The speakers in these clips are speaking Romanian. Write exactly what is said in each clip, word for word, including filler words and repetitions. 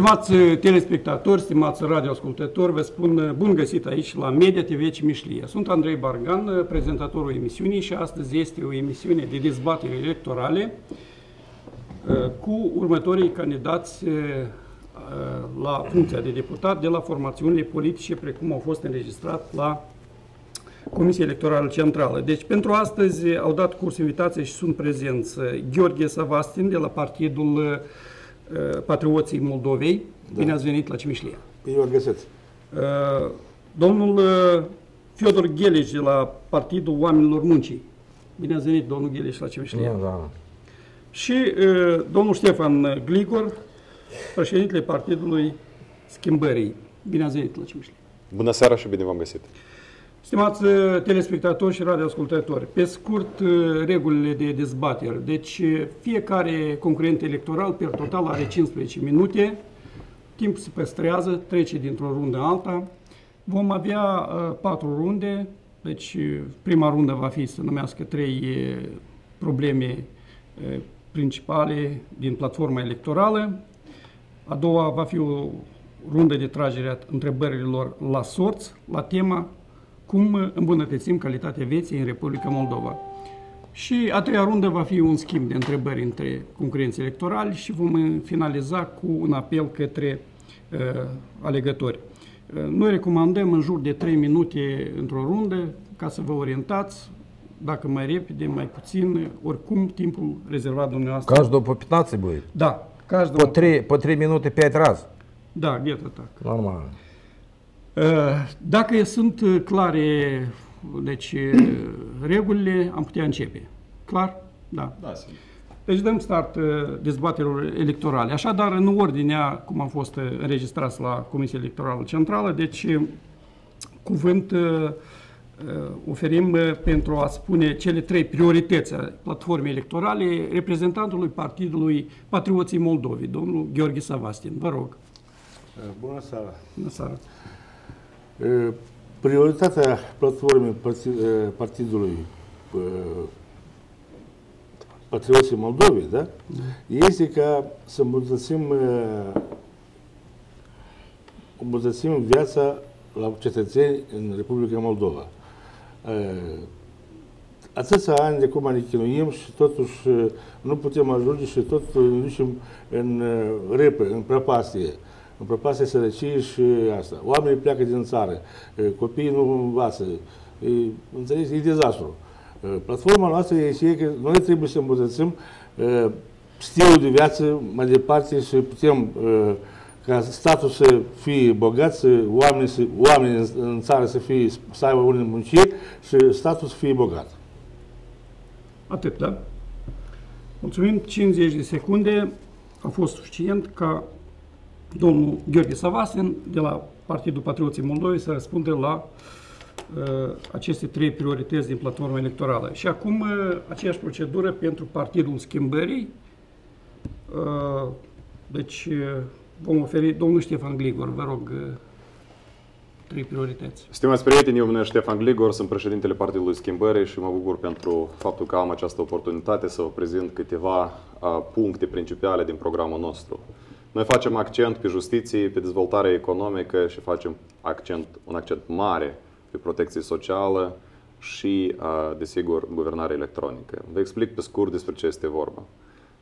Stimați telespectatori, stimați radioascultători, vă spun bun găsit aici la Media T V Cimișlia. Sunt Andrei Bargan, prezentatorul emisiunii și astăzi este o emisiune de dezbatere electorale cu următorii candidați la funcția de deputat de la formațiunile politice, precum au fost înregistrat la Comisia Electorală Centrală. Deci, pentru astăzi au dat curs invitație și sunt prezenți Gheorghe Savastin de la Partidul Patrioții Moldovei. Da. Bine ați venit la Cimișlia. Bine v-am găsit. Domnul Fiodor Ghelici de la Partidul Oamenilor Muncii. Bine ați venit, domnul Ghelici, la Cimișlia. Da, da. Și domnul Ștefan Gligor, președintele Partidului Schimbării. Bine ați venit la Cimișlia. Bună seara și bine v-am găsit. Stimați telespectatori și radioascultători, pe scurt, regulile de dezbatere. Deci, fiecare concurent electoral, per total, are cincisprezece minute. Timpul se păstrează, trece dintr-o rundă alta. Vom avea patru runde. Deci, prima rundă va fi să numească trei probleme principale din platforma electorală. A doua va fi o rundă de tragere a întrebărilor la sorți, la tema cum îmbunătățim calitatea vieții în Republica Moldova. Și a treia rundă va fi un schimb de întrebări între concurenții electorali și vom finaliza cu un apel către uh, alegători. Uh, noi recomandăm în jur de trei minute într-o rundă, ca să vă orientați, dacă mai repede, mai puțin, oricum timpul rezervat dumneavoastră. Каждого по пятнадцать будет? Da. По три, по три минуты пять раз? Da, где-то так. Normal. Dacă sunt clare, deci, regulile, am putea începe. Clar? Da. Da, simt. Deci dăm start dezbaterilor electorale. Așadar, în ordinea cum am fost înregistrați la Comisia Electorală Centrală, deci cuvânt oferim pentru a spune cele trei priorități ale platformei electorale reprezentantului Partidului Patrioții Moldovei, domnul Gheorghe Savastin. Vă rog. Bună seara. Bună seara. Prioritatea platformei Partidului Patrioții Moldovei, da? Este ca să îmbunătățim, îmbunătățim viața la cetățeni în Republica Moldova. Atâția ani de cum ne chinuim și totuși nu putem ajunge și tot ne ducem în râpă, în prăpastie. În prăpastie sărăciei și asta. Oamenii pleacă din țară, copiii nu învață. E, înțelegi? E dezastru. Platforma noastră e că noi trebuie să îmbunătățim stilul de viață mai departe și putem ca statul să fie bogat, să oamenii, să, oamenii în țară să, fie, să aibă unii munciri și statul să fie bogat. Atât, da? Mulțumim. cincizeci de secunde a fost suficient ca domnul Gheorghe Savastin de la Partidul Patrioții Moldovei să răspundă la uh, aceste trei priorități din platforma electorală. Și acum uh, aceeași procedură pentru Partidul Schimbării. Uh, deci uh, vom oferi domnul Ștefan Gligor, vă rog, uh, trei priorități. Stimați prieteni, eu numesc Ștefan Gligor, sunt președintele Partidului Schimbării și mă bucur pentru faptul că am această oportunitate să vă prezint câteva uh, puncte principale din programul nostru. Noi facem accent pe justiție, pe dezvoltare economică și facem accent, un accent mare pe protecție socială și, desigur, guvernare electronică. Vă explic pe scurt despre ce este vorba.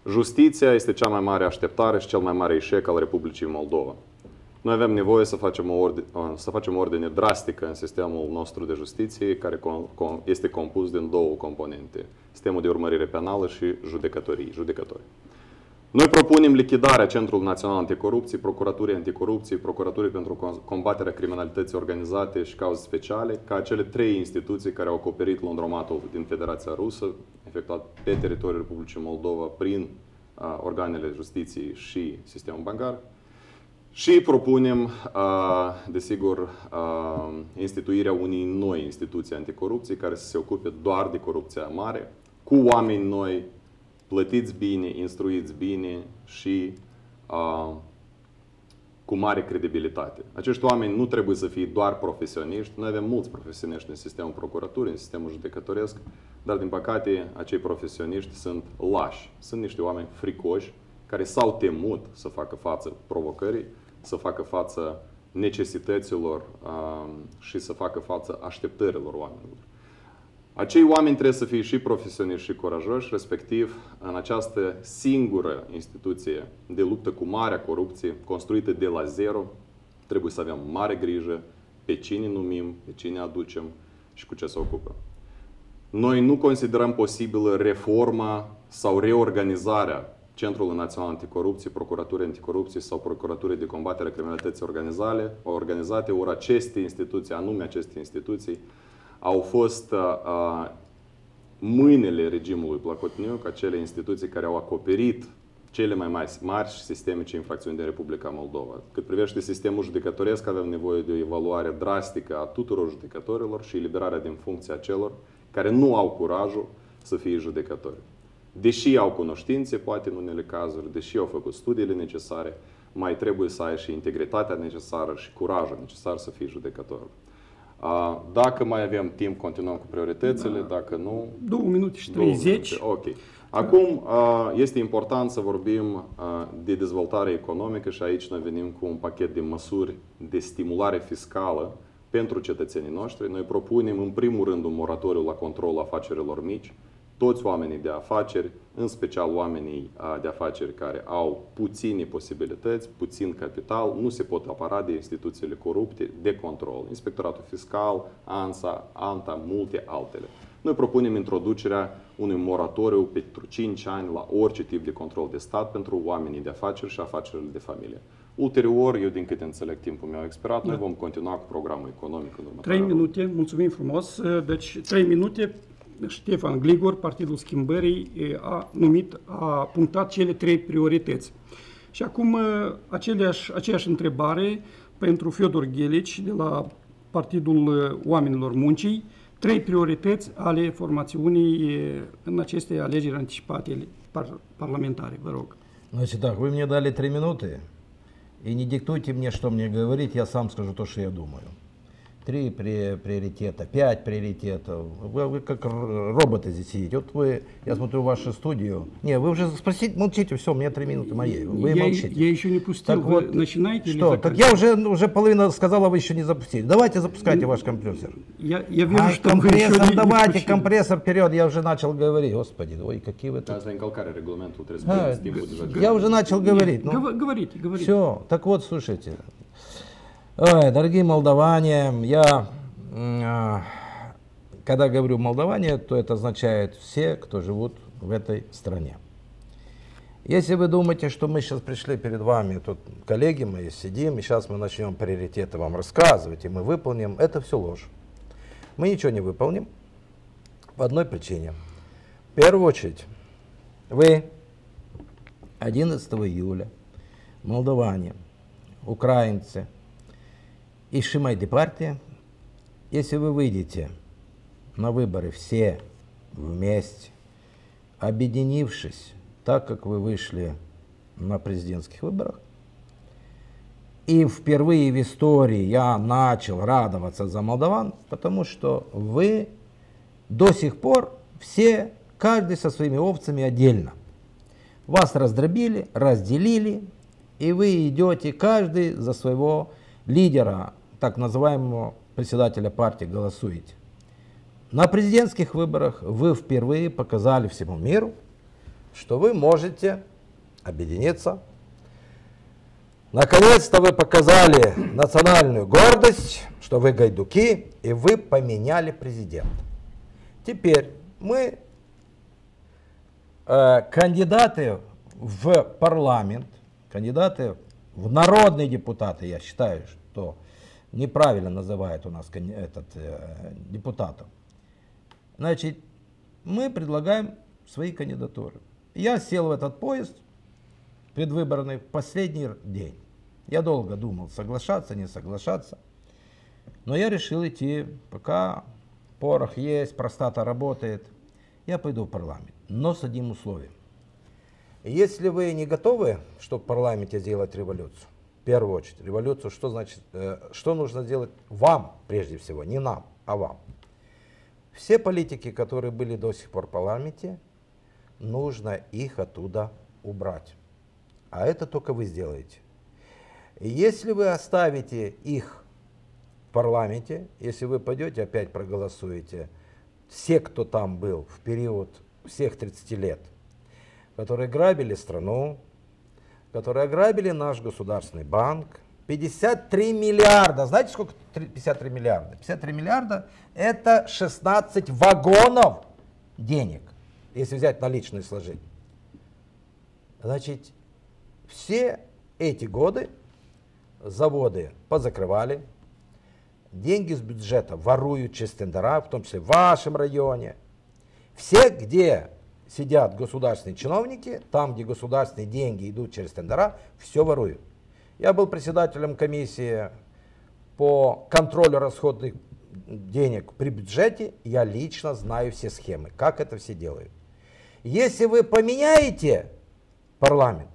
Justiția este cea mai mare așteptare și cel mai mare eșec al Republicii Moldova. Noi avem nevoie să facem o ordine, să facem o ordine drastică în sistemul nostru de justiție, care este compus din două componente. Sistemul de urmărire penală și judecătorii, judecători. Noi propunem lichidarea Centrului Național Anticorupției, Procuraturii Anticorupției, Procuraturii pentru Combaterea Criminalității Organizate și Cauze Speciale, ca cele trei instituții care au acoperit Londromatul din Federația Rusă, efectuat pe teritoriul Republicii Moldova prin a, organele justiției și sistemul bancar. Și propunem, a, desigur, a, instituirea unei noi instituții anticorupție care să se ocupe doar de corupția mare, cu oameni noi, plătiți bine, instruiți bine și uh, cu mare credibilitate. Acești oameni nu trebuie să fie doar profesioniști. Noi avem mulți profesioniști în sistemul procuraturii, în sistemul judecătoresc, dar, din păcate, acei profesioniști sunt lași. Sunt niște oameni fricoși care s-au temut să facă față provocării, să facă față necesităților uh, și să facă față așteptărilor oamenilor. Acei oameni trebuie să fie și profesioniști și curajoși, respectiv în această singură instituție de luptă cu marea corupție, construită de la zero, trebuie să avem mare grijă pe cine numim, pe cine aducem și cu ce se ocupă. Noi nu considerăm posibilă reforma sau reorganizarea Centrului Național Anticorupție, Procuraturii Anticorupție sau Procuraturii de Combatere a Criminalității Organizate, ori aceste instituții, anume aceste instituții, au fost uh, mâinile regimului Plahotniuc, acele instituții care au acoperit cele mai mari, mari și sistemice infracțiuni din Republica Moldova. Cât privește sistemul judecătoresc, avem nevoie de o evaluare drastică a tuturor judecătorilor și eliberarea din funcția celor care nu au curajul să fie judecători. Deși au cunoștințe, poate în unele cazuri, deși au făcut studiile necesare, mai trebuie să ai și integritatea necesară și curajul necesar să fii judecător. Dacă mai avem timp, continuăm cu prioritățile, da. Dacă nu... două minute și treizeci. Ok. Acum este important să vorbim de dezvoltare economică și aici noi venim cu un pachet de măsuri de stimulare fiscală pentru cetățenii noștri. Noi propunem în primul rând un moratoriu la controlul afacerilor mici. Toți oamenii de afaceri, în special oamenii de afaceri care au puține posibilități, puțin capital, nu se pot apăra de instituțiile corupte de control. Inspectoratul fiscal, ANSA, ANTA, multe altele. Noi propunem introducerea unui moratoriu pentru cinci ani la orice tip de control de stat pentru oamenii de afaceri și afacerile de familie. Ulterior, eu din câte înțeleg timpul meu expirat, da. Noi vom continua cu programul economic. trei minute, mulțumim frumos. Deci trei minute... Ștefan Gligor, Partidul Schimbării, a numit, a punctat cele trei priorități. Și acum aceleași, aceeași întrebare pentru Fiodor Ghelici de la Partidul Oamenilor Muncii. Trei priorități ale formațiunii în aceste alegeri anticipate par parlamentare, vă rog. Итак, вы мне дали три минуты, и не диктуйте мне, что мне говорить, я сам скажу то, что я думаю. Три приоритета, пять приоритетов. Вы, вы как роботы здесь сидите. Вот вы, я смотрю вашу студию. Не, вы уже спросите, молчите, все, у меня три минуты моей. Вы я, молчите. Я еще не пустил. Так вот, начинаете что? Или так я уже, уже половина сказала, вы еще не запустили. Давайте запускайте ваш компрессор. Я, я вижу, а, что компрессор, еще давайте, не компрессор вперед. Я уже начал говорить. Господи, ой, какие вы тут. А, я уже начал говорить. Нет, ну, говорите, говорите. Все, так вот, слушайте. Ой, дорогие молдаване, я, э, когда говорю молдаване, то это означает все, кто живут в этой стране. Если вы думаете, что мы сейчас пришли перед вами, тут коллеги мои сидим, и сейчас мы начнем приоритеты вам рассказывать, и мы выполним, это все ложь. Мы ничего не выполним по одной причине. В первую очередь, вы одиннадцатого июля, молдаване, украинцы, и Шимайди партия, если вы выйдете на выборы все вместе, объединившись, так как вы вышли на президентских выборах, и впервые в истории я начал радоваться за молдаван, потому что вы до сих пор все, каждый со своими овцами отдельно. Вас раздробили, разделили, и вы идете каждый за своего лидера, так называемого председателя партии, голосуете. На президентских выборах вы впервые показали всему миру, что вы можете объединиться. Наконец-то вы показали национальную гордость, что вы гайдуки, и вы поменяли президента. Теперь мы, э, кандидаты в парламент, кандидаты в народные депутаты, я считаю, что неправильно называют у нас этот, э, депутатов. Значит, мы предлагаем свои кандидатуры. Я сел в этот поезд предвыборный в последний день. Я долго думал, соглашаться, не соглашаться. Но я решил идти, пока порох есть, простата работает, я пойду в парламент. Но с одним условием. Если вы не готовы, чтобы в парламенте сделать революцию, в первую очередь, революцию, что значит, что нужно делать вам, прежде всего, не нам, а вам. Все политики, которые были до сих пор в парламенте, нужно их оттуда убрать. а это только вы сделаете. Если вы оставите их в парламенте, если вы пойдете опять проголосуете, все, кто там был в период всех тридцати лет, которые грабили страну, которые ограбили наш государственный банк, пятьдесят три миллиарда, знаете сколько пятьдесят три миллиарда? пятьдесят три миллиарда это шестнадцать вагонов денег, если взять наличные сложить. Значит, все эти годы заводы позакрывали, деньги с бюджета воруют через тендера, в том числе в вашем районе. Все, где сидят государственные чиновники, там, где государственные деньги идут через тендера, все воруют. Я был председателем комиссии по контролю расходных денег при бюджете, я лично знаю все схемы, как это все делают. Если вы поменяете парламент,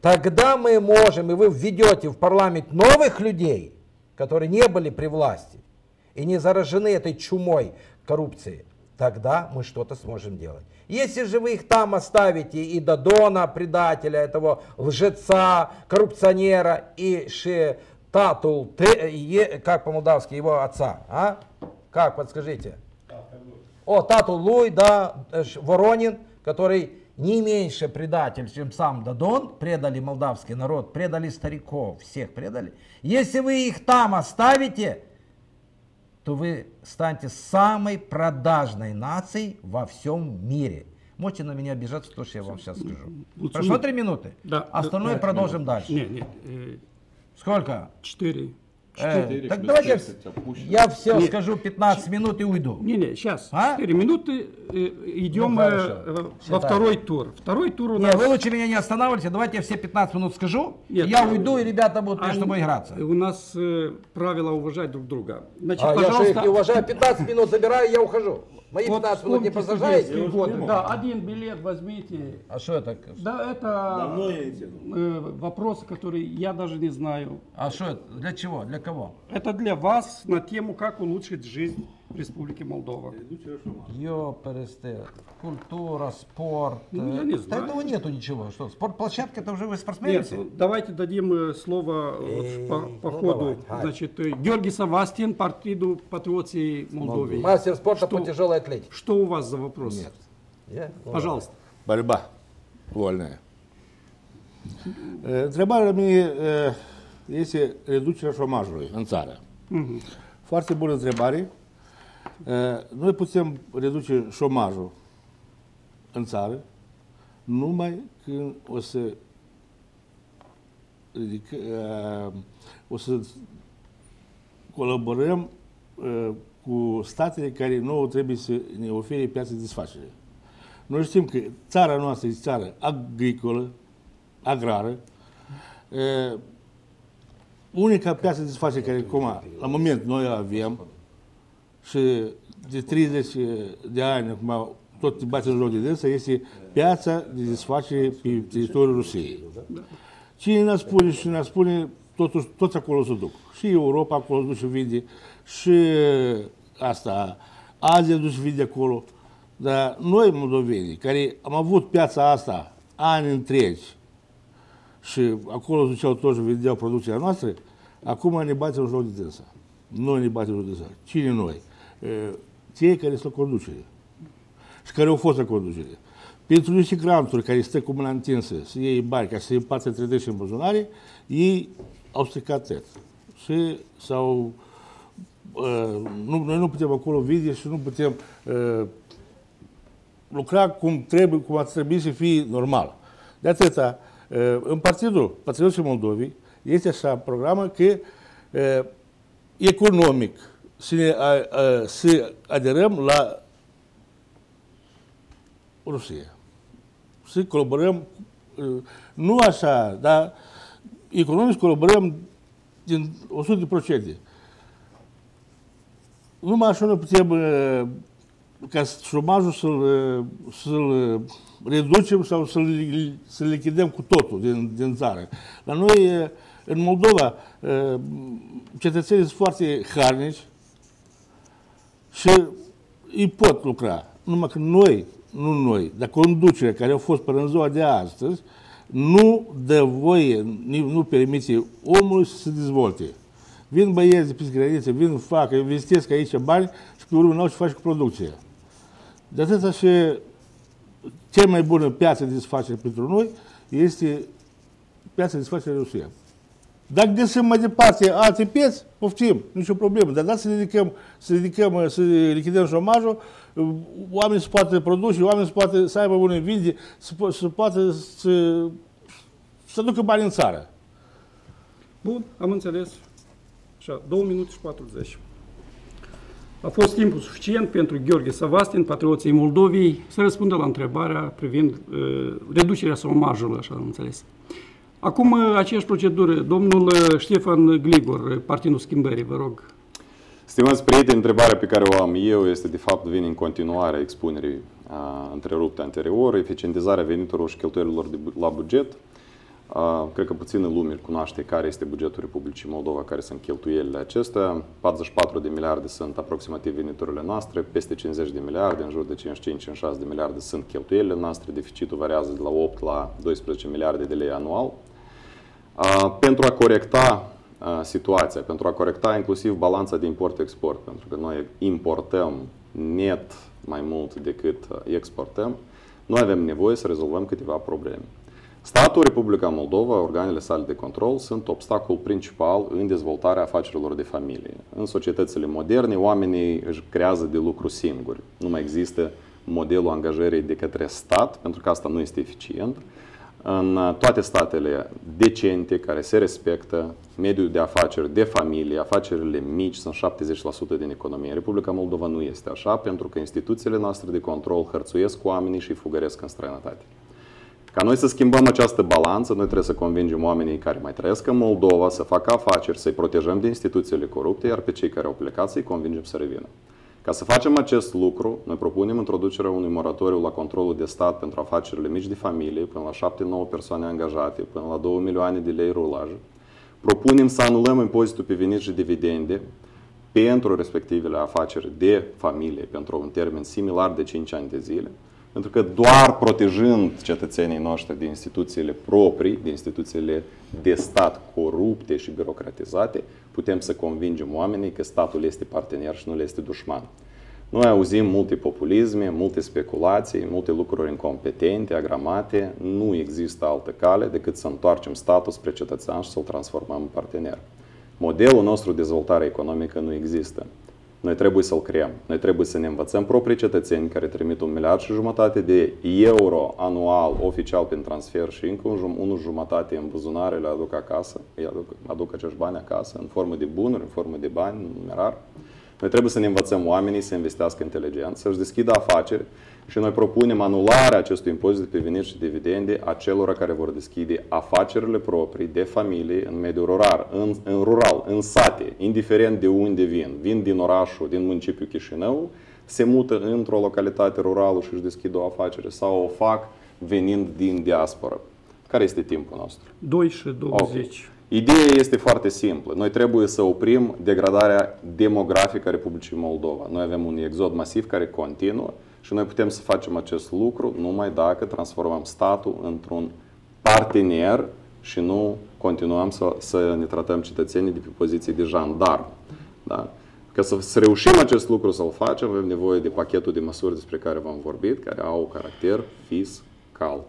тогда мы можем, и вы введете в парламент новых людей, которые не были при власти и не заражены этой чумой коррупции, тогда мы что-то сможем делать. Если же вы их там оставите, и Додона, предателя, этого лжеца, коррупционера, и Шетатул, как по-молдавски, его отца, а? Как, подскажите? О, Татулуй, да, Воронин, который не меньше предатель, чем сам Додон, предали молдавский народ, предали стариков, всех предали. Если вы их там оставите, то вы станете самой продажной нацией во всем мире. Можете на меня обижаться, то, что я вам сейчас скажу. Лучше прошло три минуты? Да. Остальное да, продолжим да, дальше. Нет, нет. Э, Сколько? Четыре. Э, четыре так давайте я, я все нет, скажу пятнадцать минут и уйду. Не, не, сейчас. А? четыре минуты э, идем ну, э, во второй тур. Второй тур у нас... Нет, вы лучше меня не останавливайте. Давайте я все пятнадцать минут скажу. Нет, я ну, уйду, и ребята будут между собой играться. У нас э, правило уважать друг друга. Значит, а, пожалуйста... Я их не уважаю. пятнадцать минут забираю, я ухожу. Мои вот пятнадцать минут не посажаете? Да, один билет возьмите. А что это? Да, это э, вопросы, которые я даже не знаю. А что это? Для чего? Для кого? Это для вас на тему, как улучшить жизнь Республики Молдова. Йо, перестер. Культура, спорт. Ну, я не знаю. Этого нету ничего. Что? Спортплощадка, там же вы спортсмены? Нет, давайте дадим слово вот, по, по ну, ходу. Давай. Значит, Георгий Савастин, Партиду Патриоции Молдовии. Мастер спорта что, по тяжелой атлетике. Что у вас за вопрос? Нет. Я? Ну, пожалуйста. Борьба вольная. Întrebarea mea este reducerea șomajului în țară. Foarte bună întrebare. Noi putem reduce șomajul în țară numai când o să ridic, o să colaborăm cu statele care nouă trebuie să ne ofere piață de desfacere. Noi știm că țara noastră este țară agricolă, agrară, unica piață de desfacere care acum, la moment noi avem și de treizeci de ani acum tot te bați în joc de dânsă, este piața de desfacere pe teritoriul Rusiei. Cine ne spune și ne spune, totuși, toți acolo se duc. Și Europa acolo se duce și vinde, și asta, Azia duce și vinde acolo. Dar noi, moldovenii, care am avut piața asta ani întregi și acolo se duceau toți și vindeau producția noastră, acum ne bați în joc de dânsă. Noi ne bați în joc de dânsă. Cine noi? Cei care sunt la conducere și care au fost la conducere. Pentru niște granturi care stă cu mâna întinsă, să iei bani ca să se împartă între dâși în buzunare, ei au stricat tot. Și sau... Noi nu putem acolo vinde și nu putem lucra cum trebuie, cum ar trebui să fie normal. De atâta, în Partidul Patrioții Moldovei este așa programă că economic să aderăm la Rusia. Să colaborăm, nu așa, dar economic colaborăm din o sută la sută. Numai așa nu putem ca șomajul să-l reducem sau să-l lichidăm cu totul din țară. La noi, în Moldova, cetățenii sunt foarte harnici și îi pot lucra. Numai că noi, nu noi, dar conducerea care a fost până în ziua de astăzi, nu dă voie, nu permite omului să se dezvolte. Vin băieți de pe graniță, vin, fac, investesc aici bani și pe urmă n-au ce faci cu producția. De atâta și cea mai bună piață de desfacere pentru noi este piața de desfacere Rusia. Dacă găsim mai departe alte pieți, poftim, nicio problemă. Dar dacă să ridicăm, să ridicăm, să lichidăm șomajul, oamenii se poate produce, oamenii se poate să aibă unei vinde, se, po se poate să, să ducă bani în țară. Bun, am înțeles. Așa, două minute și patruzeci. A fost timpul suficient pentru Gheorghe Savastin, Patrioții Moldovei, să răspundă la întrebarea privind uh, reducerea șomajului, așa am înțeles. Acum, aceeași procedură. Domnul Ștefan Gligor, Partidul Schimbării, vă rog. Stimați prieteni, întrebarea pe care o am eu este, de fapt, vine în continuare a expunerii întrerupte anterior, eficientizarea veniturilor și cheltuielilor de, la buget. A, cred că puțină lume cunoaște care este bugetul Republicii Moldova, care sunt cheltuielile acestea. patruzeci și patru de miliarde sunt aproximativ veniturile noastre, peste cincizeci de miliarde, în jur de cincizeci și cinci cincizeci și șase de miliarde sunt cheltuielile noastre. Deficitul variază de la opt la doisprezece miliarde de lei anual. A, pentru a corecta a, situația, pentru a corecta inclusiv balanța de import-export, pentru că noi importăm net mai mult decât exportăm, noi avem nevoie să rezolvăm câteva probleme. Statul, Republica Moldova, organele sale de control sunt obstacol principal în dezvoltarea afacerilor de familie. În societățile moderne, oamenii își creează de lucru singuri. Nu mai există modelul angajării de către stat, pentru că asta nu este eficient. În toate statele decente, care se respectă, mediul de afaceri de familie, afacerile mici sunt șaptezeci la sută din economie. Republica Moldova nu este așa, pentru că instituțiile noastre de control hărțuiesc oamenii și îi fugăresc în străinătate. Ca noi să schimbăm această balanță, noi trebuie să convingem oamenii care mai trăiesc în Moldova să facă afaceri, să-i protejăm de instituțiile corupte, iar pe cei care au plecat să-i convingem să revină. Ca să facem acest lucru, noi propunem introducerea unui moratoriu la controlul de stat pentru afacerile mici de familie, până la șapte nouă persoane angajate, până la două milioane de lei rulaj. Propunem să anulăm impozitul pe venit și dividende pentru respectivele afaceri de familie, pentru un termen similar de cinci ani de zile. Pentru că doar protejând cetățenii noștri de instituțiile proprii, de instituțiile de stat corupte și birocratizate, putem să convingem oamenii că statul este partener și nu le este dușman. Noi auzim multe populisme, multe speculații, multe lucruri incompetente, agramate. Nu există altă cale decât să întoarcem statul spre cetățean și să-l transformăm în partener. Modelul nostru de dezvoltare economică nu există. Noi trebuie să-l creăm. Noi trebuie să ne învățăm proprii cetățeni care trimit un miliard și jumătate de euro anual oficial prin transfer și încă unul jumătate în buzunare le aduc acasă, îi aduc, aduc acești bani acasă, în formă de bunuri, în formă de bani, în numerar. Noi trebuie să ne învățăm oamenii să investească inteligent, să-și deschidă afaceri și noi propunem anularea acestui impozit pe venit și dividende a celor care vor deschide afacerile proprii de familie în mediul rural, în, în rural, în sate, indiferent de unde vin. Vin din orașul, din municipiul Chișinău, se mută într-o localitate rurală și își deschid o afacere sau o fac venind din diasporă. Care este timpul nostru? două și douăzeci. Ideea este foarte simplă. Noi trebuie să oprim degradarea demografică a Republicii Moldova. Noi avem un exod masiv care continuă și noi putem să facem acest lucru numai dacă transformăm statul într-un partener și nu continuăm să, să ne tratăm cetățenii de pe poziții de jandarm. Da? Ca să, să reușim acest lucru să-l facem, avem nevoie de pachetul de măsuri despre care v-am vorbit, care au caracter fiscal.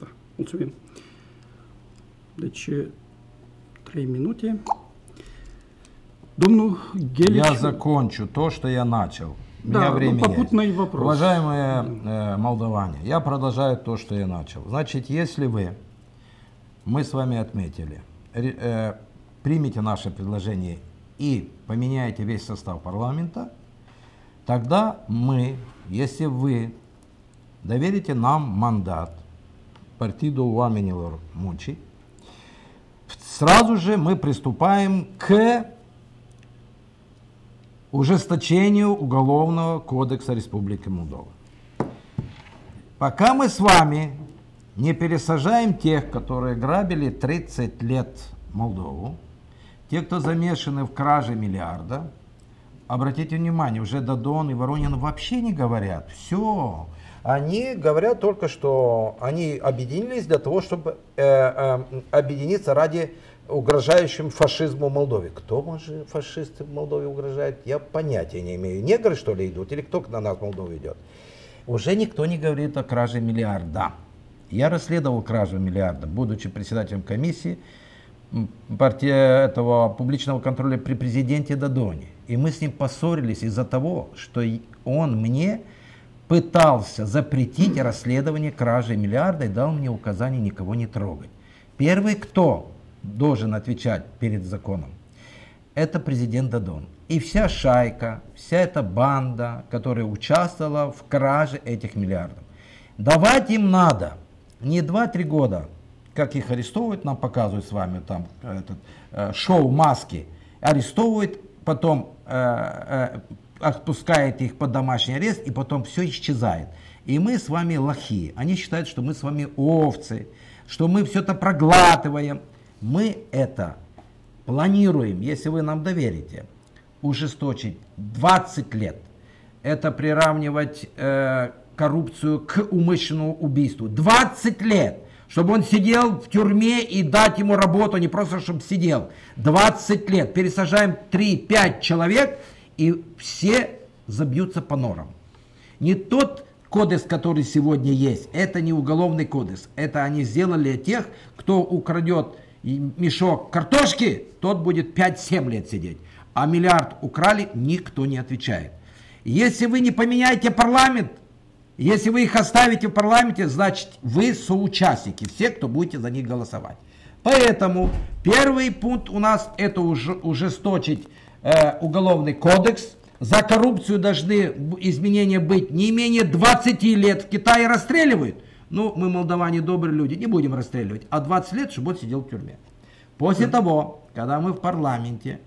Da, mulțumim. Deci, trei минуты. Думаю, Гелич... Я закончу то, что я начал. У меня да, время попутный есть. Вопрос. Уважаемые э, молдаване, я продолжаю то, что я начал. Значит, если вы, мы с вами отметили, э, примите наше предложение и поменяете весь состав парламента, тогда мы, если вы доверите нам мандат партиду Oamenilor Muncii, сразу же мы приступаем к ужесточению Уголовного кодекса Республики Молдова. Пока мы с вами не пересажаем тех, которые грабили тридцать лет Молдову, те, кто замешаны в краже миллиарда, обратите внимание, уже Додон и Воронин вообще не говорят. Все, Они говорят только, что они объединились для того, чтобы э, э, объединиться ради угрожающим фашизму Молдове. Кто же фашисты в Молдове угрожает, я понятия не имею. Негры, что ли, идут? Или кто на нас в Молдову идет? Уже никто не говорит о краже миллиарда. Я расследовал кражу миллиарда, будучи председателем комиссии партии этого публичного контроля при президенте Додоне. И мы с ним поссорились из-за того, что он мне пытался запретить расследование кражи миллиарда и дал мне указание никого не трогать. Первый, кто должен отвечать перед законом, это президент Додон. И вся шайка, вся эта банда, которая участвовала в краже этих миллиардов. Давать им надо не два-три года, как их арестовывают, нам показывают с вами там этот, э, шоу маски, арестовывают, потом э, э, отпускает их под домашний арест, и потом все исчезает. И мы с вами лохи. Они считают, что мы с вами овцы, что мы все это проглатываем. Мы это планируем, если вы нам доверите, ужесточить двадцать лет. Это приравнивать э, коррупцию к умышленному убийству. двадцать лет, чтобы он сидел в тюрьме и дать ему работу, не просто чтобы сидел. двадцать лет. Пересажаем три-пять человек, и все забьются по норам. Не тот кодекс, который сегодня есть, это не уголовный кодекс. Это они сделали тех, кто украдет мешок картошки, тот будет пять-семь лет сидеть. А миллиард украли, никто не отвечает. Если вы не поменяете парламент, если вы их оставите в парламенте, значит вы соучастники, все, кто будете за них голосовать. Поэтому первый пункт у нас это ужесточить э, уголовный кодекс. За коррупцию должны изменения быть не менее двадцати лет. В Китае расстреливают. Ну, мы, молдаване, добрые люди, не будем расстреливать. А двадцать лет, чтобы он сидел в тюрьме. После mm. того, когда мы в парламенте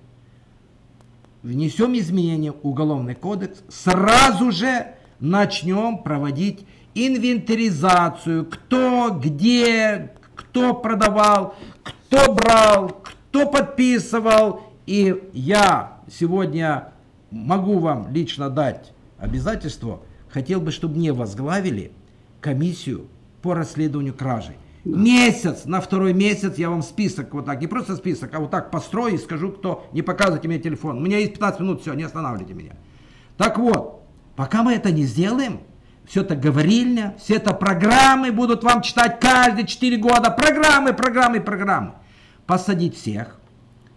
внесем изменения в Уголовный кодекс, сразу же начнем проводить инвентаризацию, кто где, кто продавал, кто брал, кто подписывал. И я сегодня могу вам лично дать обязательство, хотел бы, чтобы мне возглавили комиссию по расследованию кражи. Месяц, на второй месяц я вам список вот так, не просто список, а вот так построю и скажу, кто, не показывайте мне телефон. У меня есть пятнадцать минут, все, не останавливайте меня. Так вот. Пока мы это не сделаем, все это говорильня, все это программы будут вам читать каждые четыре года. Программы, программы, программы. Посадить всех.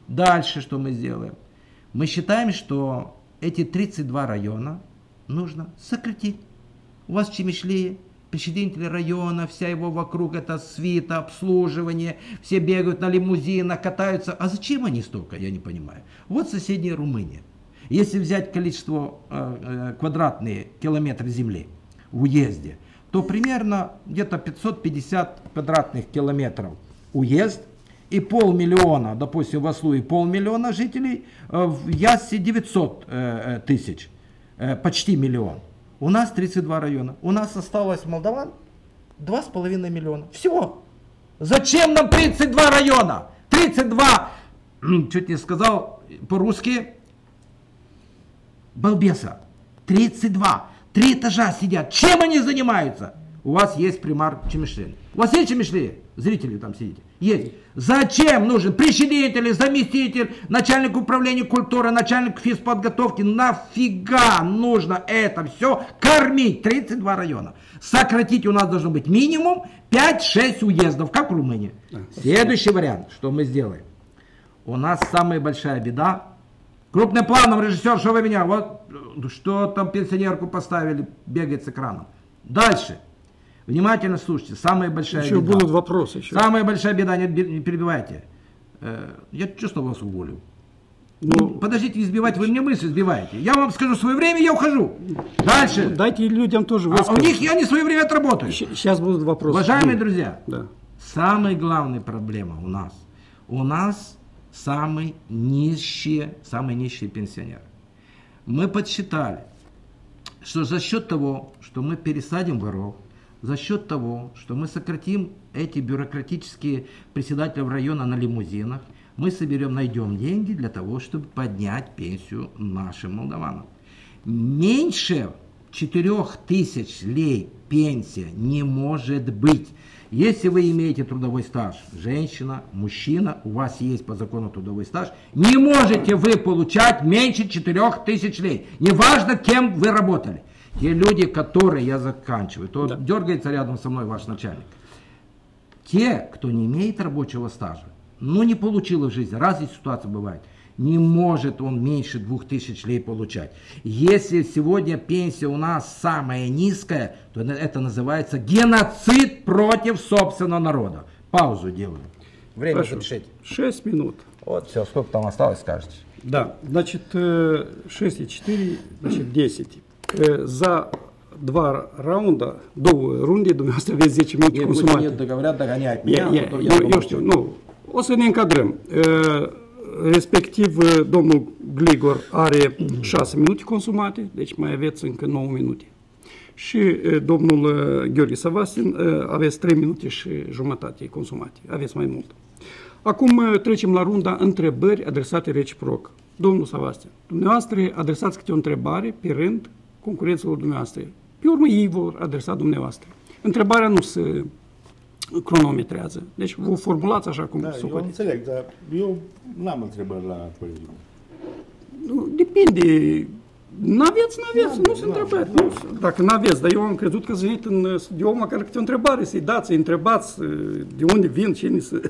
Дальше что мы сделаем? Мы считаем, что эти тридцать два района нужно сократить. У вас в Чимишлии председатель района, вся его вокруг, это свита, обслуживание, все бегают на лимузинах, катаются. А зачем они столько, я не понимаю. Вот соседняя Румыния. Если взять количество э, квадратные километры земли в уезде, то примерно где-то пятьсот пятьдесят квадратных километров уезд и полмиллиона, допустим, в Аслуе полмиллиона жителей, э, в Яссе девятьсот тысяч, э, почти миллион. У нас тридцать два района. У нас осталось молдаван два с половиной миллиона. Всего. Зачем нам тридцать два района? тридцать два, чуть не сказал по-русски, балбеса. тридцать два. Три этажа сидят. Чем они занимаются? У вас есть примар Чимишлии. У вас есть Чимишлии? Зрители там сидите. Есть. Зачем нужен председатель, заместитель, начальник управления культуры, начальник физподготовки? Нафига нужно это все кормить? тридцать два района. Сократить у нас должно быть минимум пять-шесть уездов, как в Румынии. Следующий вариант, что мы сделаем. У нас самая большая беда. Крупным планом, режиссер, что вы меня, вот, что там пенсионерку поставили, бегает с экраном. Дальше. Внимательно слушайте, самая большая еще беда. Еще будут вопросы. Еще. Самая большая беда, не, не перебивайте. Я чувствую вас уволю. Ну, подождите, избивать, вы мне мысли сбиваете. Я вам скажу свое время, я ухожу. Дальше. Дайте людям тоже вопросы. А у них я не свое время отработаю. Сейчас будут вопросы. Уважаемые да. друзья, да. самая главная проблема у нас. У нас... Самые нищие, самые нищие пенсионеры. Мы подсчитали, что за счет того, что мы пересадим воров, за счет того, что мы сократим эти бюрократические председателя района на лимузинах, мы соберем, найдем деньги для того, чтобы поднять пенсию нашим молдаванам. Меньше, четырёх тысяч лей пенсия не может быть. Если вы имеете трудовой стаж, женщина, мужчина, у вас есть по закону трудовой стаж, не можете вы получать меньше четырёх тысяч лей. Неважно, кем вы работали. Те люди, которые, я заканчиваю, то да. Дергается рядом со мной ваш начальник. Те, кто не имеет рабочего стажа, ну не получила в жизни, разные ситуации бывают. Не может он меньше двух тысяч лей получать. Если сегодня пенсия у нас самая низкая, то это называется геноцид против собственного народа. Паузу делаем. Время решить. шесть минут. Вот, все, сколько там осталось, скажете. Да, значит, шесть и четыре, значит, десять. За два раунde, două runde, dumneavoastră aveți zece minute consumate. Eu știu, nu. O să ne încadrăm. Respectiv, domnul Gligor are șase minute consumate, deci mai aveți încă nouă minute. Și domnul Gheorghe Savastin aveți trei minute și jumătate consumate. Aveți mai mult. Acum trecem la runda întrebări adresate reciproc. Domnul Savastin, dumneavoastră adresați câte o întrebare pe rând concurenților dumneavoastră. Pe urmă ei vor adresa dumneavoastră. Întrebarea nu se cronometrează. Deci vă formulați așa cum se poate. Eu înțeleg, dar eu n-am întrebări la colegii mei. Depinde. N-aveți, n-aveți, nu se întrebări. Dacă n-aveți, dar eu am crezut că s-a venit în studio măcar câte o întrebare, să-i dați, să-i întrebați de unde vin, cine să...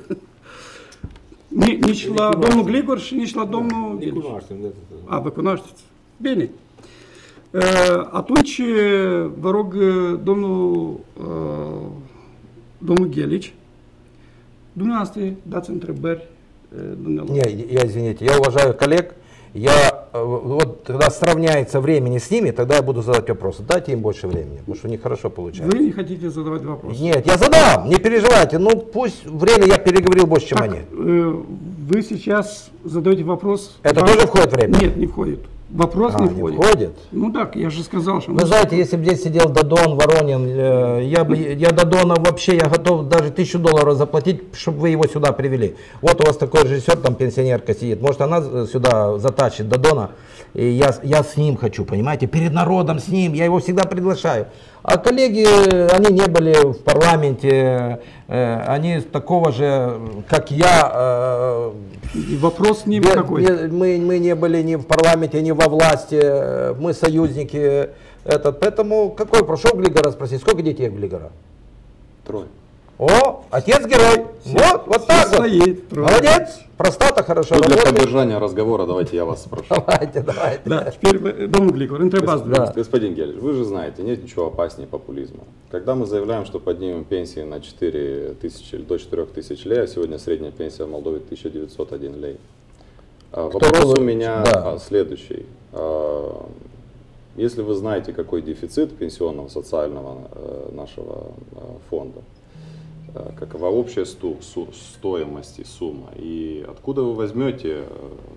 Nici la domnul Gligor și nici la domnul... Ne cunoaștem. A, vă cunoașteți. Bine. Atunci, vă rog, domnul, domnul Ghelici, dumneavoastră dați întrebări dumneavoastră. Я, извините, я уважаю коллег, я, вот, когда сравняется времени с ними, тогда я буду задавать вопросы. Дайте им больше времени, потому что у них хорошо получается. Вы не хотите задавать вопросы? Нет, я задам, не переживайте, ну пусть время я переговорил больше, чем так, они. Вы сейчас задаете вопрос... Это вам... тоже входит время? Нет, не входит. Вопрос а, не, входит. не входит. Ну так, я же сказал, что... Вы мы... знаете, если бы здесь сидел Додон, Воронин, э, я бы, я Додона вообще, я готов даже тысячу долларов заплатить, чтобы вы его сюда привели. Вот у вас такой режиссер, там пенсионерка сидит, может она сюда затащит Додона, и я, я с ним хочу, понимаете, перед народом с ним, я его всегда приглашаю. А коллеги, они не были в парламенте, э, они такого же, как я. Э, вопрос с ним без, какой? Без, мы, мы не были ни в парламенте, ни во власти, мы союзники. Этот, поэтому какой прошел Глигора спросить? Сколько детей Глигора? Трое. О, отец герой. Все, вот, вот так стоит, вот. Трое. Молодец. Простота хорошо. Ну, для поддержания разговора давайте я вас спрошу. Давайте, давайте. Да, теперь, дом Глигор, интербас. Да. Господин Гелич, вы же знаете, нет ничего опаснее популизма. Когда мы заявляем, что поднимем пенсии на четыре тысячи, до четырёх тысяч лей, а сегодня средняя пенсия в Молдове тысяча девятьсот один лей. Вопрос у меня да. следующий. Если вы знаете, какой дефицит пенсионного социального нашего фонда, какова общая сту, су, стоимость и сумма, и откуда вы возьмете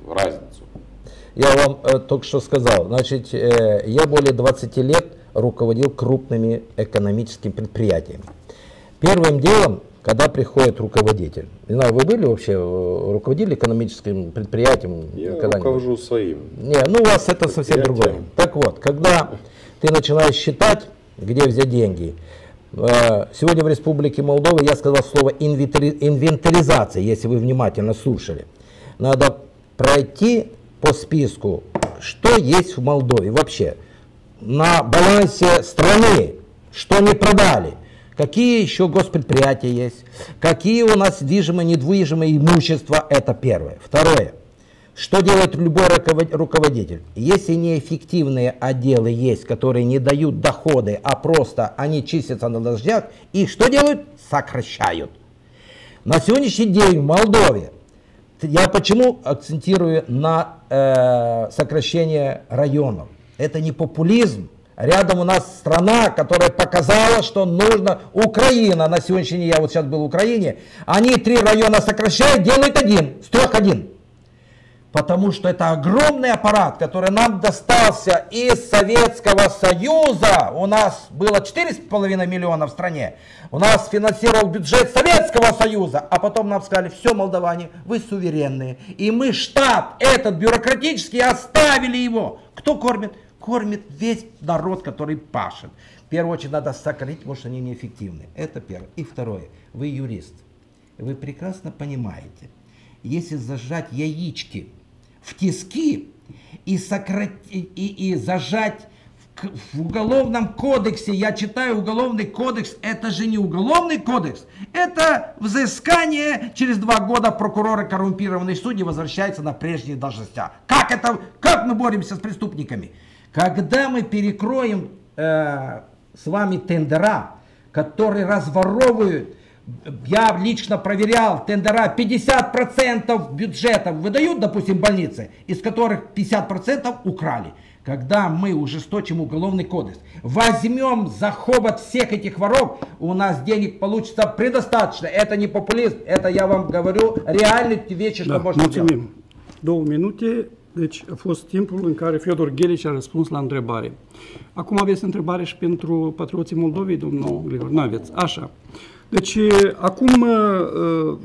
разницу? Я вам э, только что сказал, значит, э, я более двадцати лет руководил крупными экономическими предприятиями. Первым делом, когда приходит руководитель, не знаю, вы были вообще, руководили экономическим предприятием? Я руковожу своим. Не, ну у вас это совсем другое. Так вот, когда ты начинаешь считать, где взять деньги, сегодня в Республике Молдова я сказал слово инвентаризация, если вы внимательно слушали. Надо пройти по списку, что есть в Молдове вообще, на балансе страны, что не продали, какие еще госпредприятия есть, какие у нас движимое, недвижимое имущество, это первое. Второе, что делает любой руководитель? Если неэффективные отделы есть, которые не дают доходы, а просто они чистятся на должниках, их что делают? Сокращают. На сегодняшний день в Молдове, я почему акцентирую на э, сокращение районов? Это не популизм. Рядом у нас страна, которая показала, что нужно... Украина на сегодняшний день, я вот сейчас был в Украине, они три района сокращают, делают один, с трех один. Потому что это огромный аппарат, который нам достался из Советского Союза. У нас было четыре с половиной миллиона в стране. У нас финансировал бюджет Советского Союза. А потом нам сказали, все, молдаване, вы суверенные. И мы штат этот бюрократический оставили его. Кто кормит? кормит весь народ, который пашет. В первую очередь надо сократить, потому что они неэффективны. Это первое. И второе. Вы юрист. Вы прекрасно понимаете, если зажать яички в тиски и, сократить, и, и зажать в уголовном кодексе, я читаю уголовный кодекс, это же не уголовный кодекс, это взыскание через два года прокурора коррумпированной судьи возвращается на прежние должности. Как это, как мы боремся с преступниками? Когда мы перекроем э, с вами тендера, которые разворовывают, я лично проверял тендера, пятьдесят процентов бюджетов выдают, допустим, больницы, из которых пятьдесят процентов украли. Когда мы ужесточим уголовный кодекс, возьмем за хобот всех этих воров, у нас денег получится предостаточно. Это не популизм, это я вам говорю реальные вещи, что да, можно mulțumim. Делать. Două minute, deci a fost timpul în care Fiodor Ghelici a răspuns la întrebare. Acum aveți întrebare și pentru Patrioții Moldovei, domnul Gligor? N-aveți, așa. Deci, acum,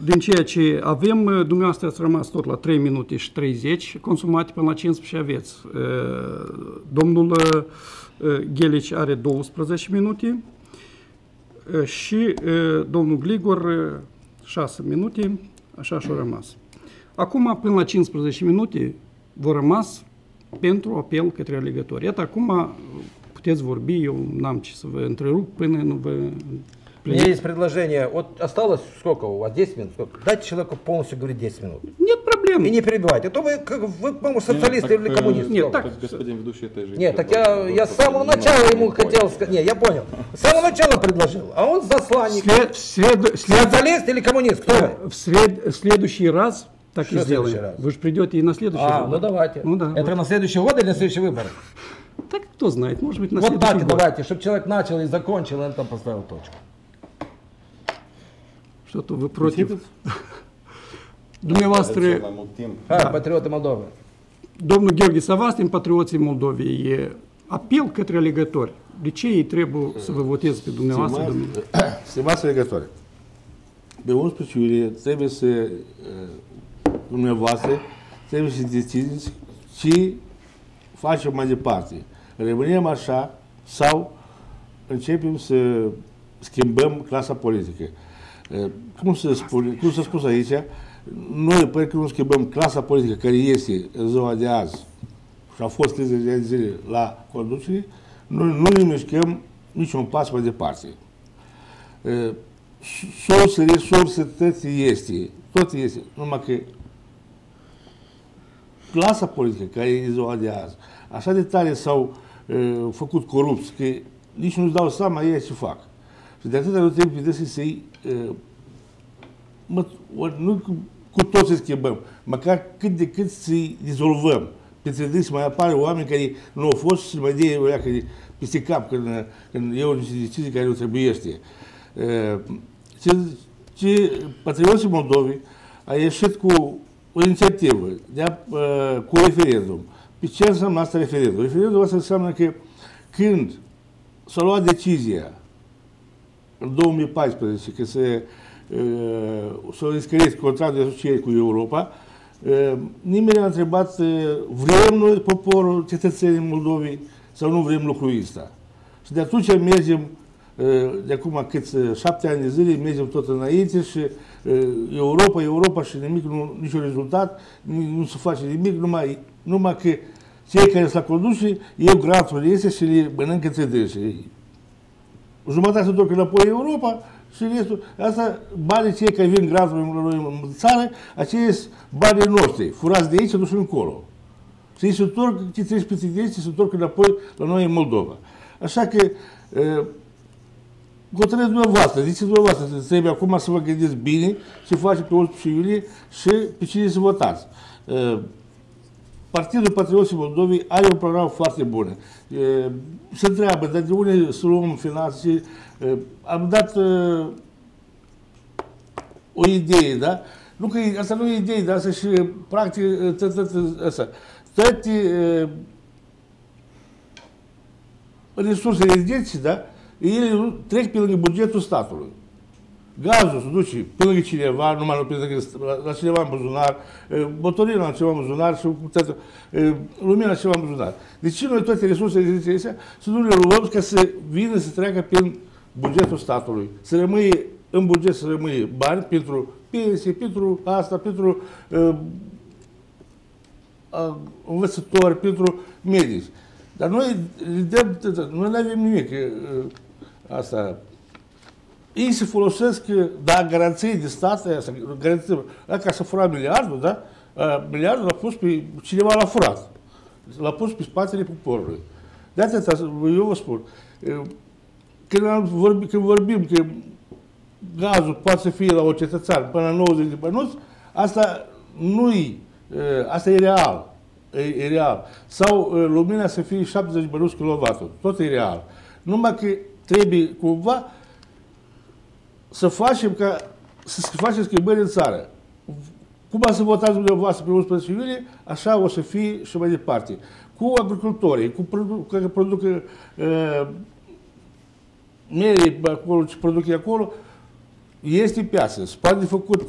din ceea ce avem, dumneavoastră ați rămas tot la trei minute și treizeci, consumate până la cincisprezece și aveți. Domnul Ghelici are douăsprezece minute și domnul Gligor șase minute, așa și-a rămas. Acum, până la cincisprezece minute, v-a rămas pentru apel către alegători. Iată, acum puteți vorbi, eu n-am ce să vă întrerup până nu vă... У меня есть предложение. Вот осталось сколько у вас? десять минут? Сколько? Дайте человеку полностью говорить десять минут. Нет проблем. И не перебивайте. А то вы, как, вы по-моему, социалисты или коммунисты. Нет, так, господин ведущий, это же... Нет, так я, я с самого начала ему хотел сказать... Нет, я понял. С самого начала предложил. А он засланник. След, след, след... Социалист или коммунист? Кто вы? В, след, в следующий раз... Так что и сделаем. Вы же придете и на следующий а, выбор. Ну давайте. Ну, да, это вот. На следующий год или на следующий выбор? Так кто знает, может быть на вот следующий так, год. Давайте, чтобы человек начал и закончил, и он там поставил точку. Что-то вы против? Dumneavoastră... Hai, Patrioții Moldovei. Domnul Gheorghe Savastin, Patrioții Moldovei, e apel către alegători. De ce ei trebuie să vă voteze pe dumneavoastră, domnule? Stimați alegători, pe unsprezece iulie trebuie să... dumneavoastră, trebuie să deciziți ce facem mai departe. Rămânem așa sau începem să schimbăm clasa politică. Cum s-a spus aici, noi pare că nu schimbăm clasa politică care este în ziua de azi și a fost treizeci de ani de zile la conducere, noi nu ne mișcăm niciun pas mai departe. Sorsele, sorsității este, tot este, numai că clasa politică care e ziua de azi, așa de tare s-au uh, făcut corupți, că nici nu-și dau seama ei ce fac. Și de atâta nu trebuie să-i... Uh, mă, or, nu cu, cu toți să schimbăm, măcar cât de cât să-i dizolvăm. Pentru că mai apare oameni care nu au fost și mai de ăia care peste cap când, când iau niște decizii care nu trebuiește. Uh, ce, ce Patrioții Moldovei a ieșit cu o inițiativă de a, uh, cu referendum. Pe ce înseamnă asta referendum? Referendum asta înseamnă că când s-a luat decizia în două mii paisprezece că se uh, descăresc contractul de asociere cu Europa, uh, nimeni n-a întrebat uh, vrem noi poporul, cetățenii Moldovei sau nu vrem lucrul ăsta. Și de atunci mergem de acum câți șapte ani de zile, mergem tot înainte și Europa, Europa și nimic, nu, niciun rezultat, nu se face nimic, numai, numai că cei care s-au condus iau graturile astea și le mănâncă țădâșii. Jumătate se duc înapoi în Europa și restul, asta, banii cei care vin graturile în țară, aceia sunt banii noștri, furați de aici, duși încolo. Și ei se întorc, cei treci peste ei, se întorc înapoi la noi în Moldova. Așa că hotărâți dumneavoastră, ziceți dumneavoastră, trebuie acum să vă gândiți bine ce face pe unsprezece iulie și pe cine să votați. Partidul Patrioții Moldovei are un program foarte bun. Se întreabă, dar de unde să luăm finanțe? Am dat o idee, da? Nu că asta nu e idee, dar asta și practic toate resursele de, da? Ele trec pe lângă bugetul statului. Gazul se duce până cineva, numai nu prinde la cineva în buzunar, motorina la ceva în buzunar și lumina la ceva în buzunar. Deci noi toate resursele de astea să nu le luăm ca să vină să treacă prin bugetul statului. Să rămâie în buget, să rămâie bani pentru pensie, pentru asta, pentru uh, uh, învățători, pentru medici. Dar noi nu avem nimic. Uh, asta. Ei se folosesc, da, garanții de stat, ca să fura miliardul, da? Uh, miliardul l-a pus pe cineva, l-a furat. L-a pus pe spatele poporului. De atâta, eu vă spun. Uh, când, vorbi, când vorbim că gazul poate să fie la o cetățean până la nouăzeci de bănuți, asta nu-i, asta e real. E, e real. Sau lumina să fie șaptezeci bănuți kilovatul. Tot e real. Numai că trebuie cumva să facem ca, să facem schimbări în țară. Cum a să votați dumneavoastră pe unsprezece iulie, așa o să fie și mai departe. Cu agricultorii, cu produ care produc uh, mere acolo, ce produc acolo, este piață. Se poate de făcut,